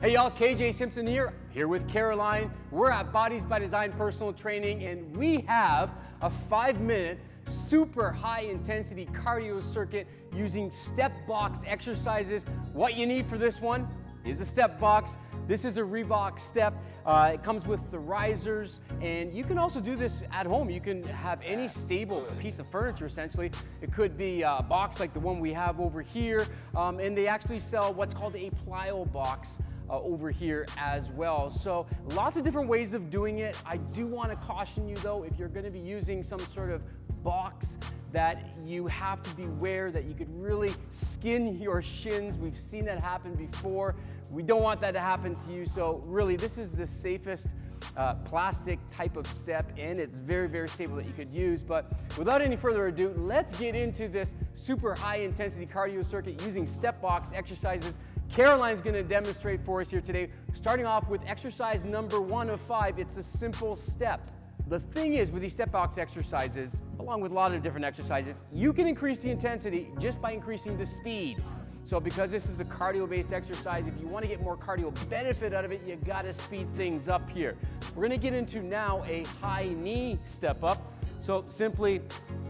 Hey y'all, KJ Simpson here with Caroline. We're at Bodies By Design Personal Training and we have a 5-minute super high intensity cardio circuit using step box exercises. What you need for this one is a step box. This is a Reebok step. It comes with the risers, and you can also do this at home. You can have any stable piece of furniture, essentially. It could be a box like the one we have over here, and they actually sell what's called a plyo box over here as well. So lots of different ways of doing it. I do want to caution you though, if you're going to be using some sort of box, that you have to be aware that you could really skin your shins. We've seen that happen before. We don't want that to happen to you. So really, this is the safest plastic type of step, and it's very, very stable that you could use. But without any further ado, let's get into this super high intensity cardio circuit using step box exercises. Caroline's gonna demonstrate for us here today, starting off with exercise number 1 of 5. It's a simple step. The thing is, with these step box exercises, along with a lot of different exercises, you can increase the intensity just by increasing the speed. So because this is a cardio-based exercise, if you want to get more cardio benefit out of it, you gotta speed things up here. We're gonna get into now a high knee step up. So simply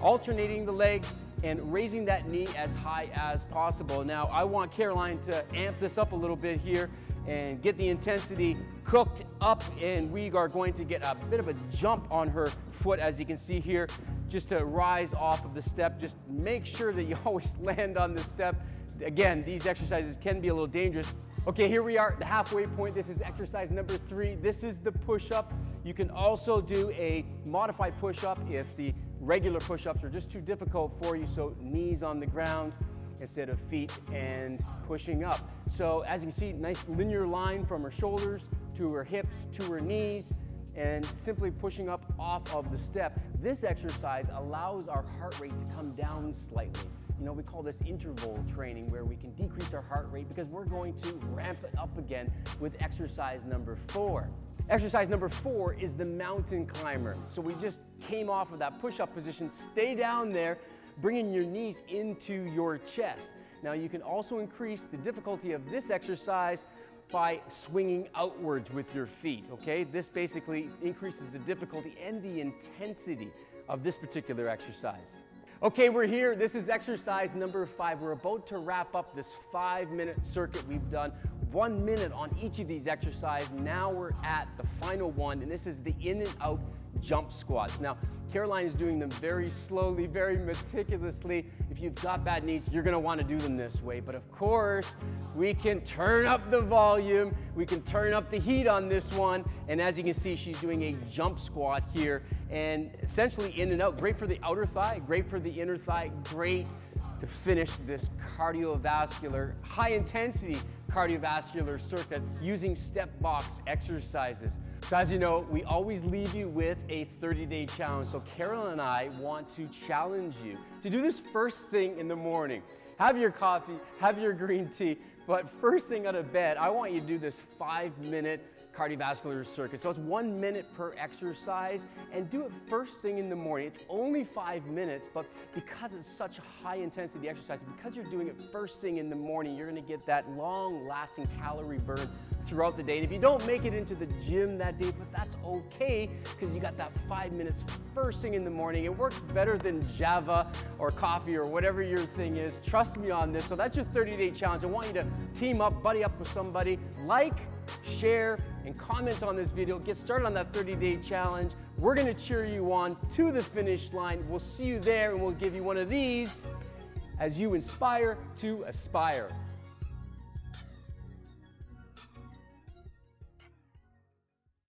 alternating the legs and raising that knee as high as possible. Now, I want Caroline to amp this up a little bit here and get the intensity cooked up, and we are going to get a bit of a jump on her foot, as you can see here, just to rise off of the step. Just make sure that you always land on the step. Again, these exercises can be a little dangerous. Okay, here we are at the halfway point. This is exercise number 3. This is the push-up. You can also do a modified push-up if the regular push-ups are just too difficult for you, so knees on the ground instead of feet and pushing up. So as you can see, nice linear line from her shoulders to her hips to her knees, and simply pushing up off of the step. This exercise allows our heart rate to come down slightly. You know, we call this interval training, where we can decrease our heart rate because we're going to ramp it up again with exercise number 4. Exercise number 4 is the mountain climber. So we just came off of that push-up position. Stay down there, bringing your knees into your chest. Now, you can also increase the difficulty of this exercise by swinging outwards with your feet, okay? This basically increases the difficulty and the intensity of this particular exercise. Okay, we're here. This is exercise number 5. We're about to wrap up this 5-minute circuit. We've done 1 minute on each of these exercises. Now we're at the final one, and this is the in and out jump squats. Now, Caroline is doing them very slowly, very meticulously. If you've got bad knees, you're gonna wanna do them this way. But of course, we can turn up the volume, we can turn up the heat on this one. And as you can see, she's doing a jump squat here, and essentially in and out. Great for the outer thigh, great for the inner thigh, great to finish this cardiovascular, high intensity cardiovascular circuit using step box exercises. So as you know, we always leave you with a 30-day challenge. So Caroline and I want to challenge you to do this first thing in the morning. Have your coffee, have your green tea, but first thing out of bed, I want you to do this 5-minute cardiovascular circuit. So it's 1 minute per exercise, and do it first thing in the morning. It's only 5 minutes, but because it's such a high intensity exercise, because you're doing it first thing in the morning, you're gonna get that long lasting calorie burn throughout the day. And if you don't make it into the gym that day, but that's okay, because you got that 5 minutes first thing in the morning. It works better than Java or coffee or whatever your thing is. Trust me on this. So that's your 30-day challenge. I want you to team up, buddy up with somebody. Like, share, and comment on this video. Get started on that 30-day challenge. We're gonna cheer you on to the finish line. We'll see you there, and we'll give you one of these as you inspire to aspire.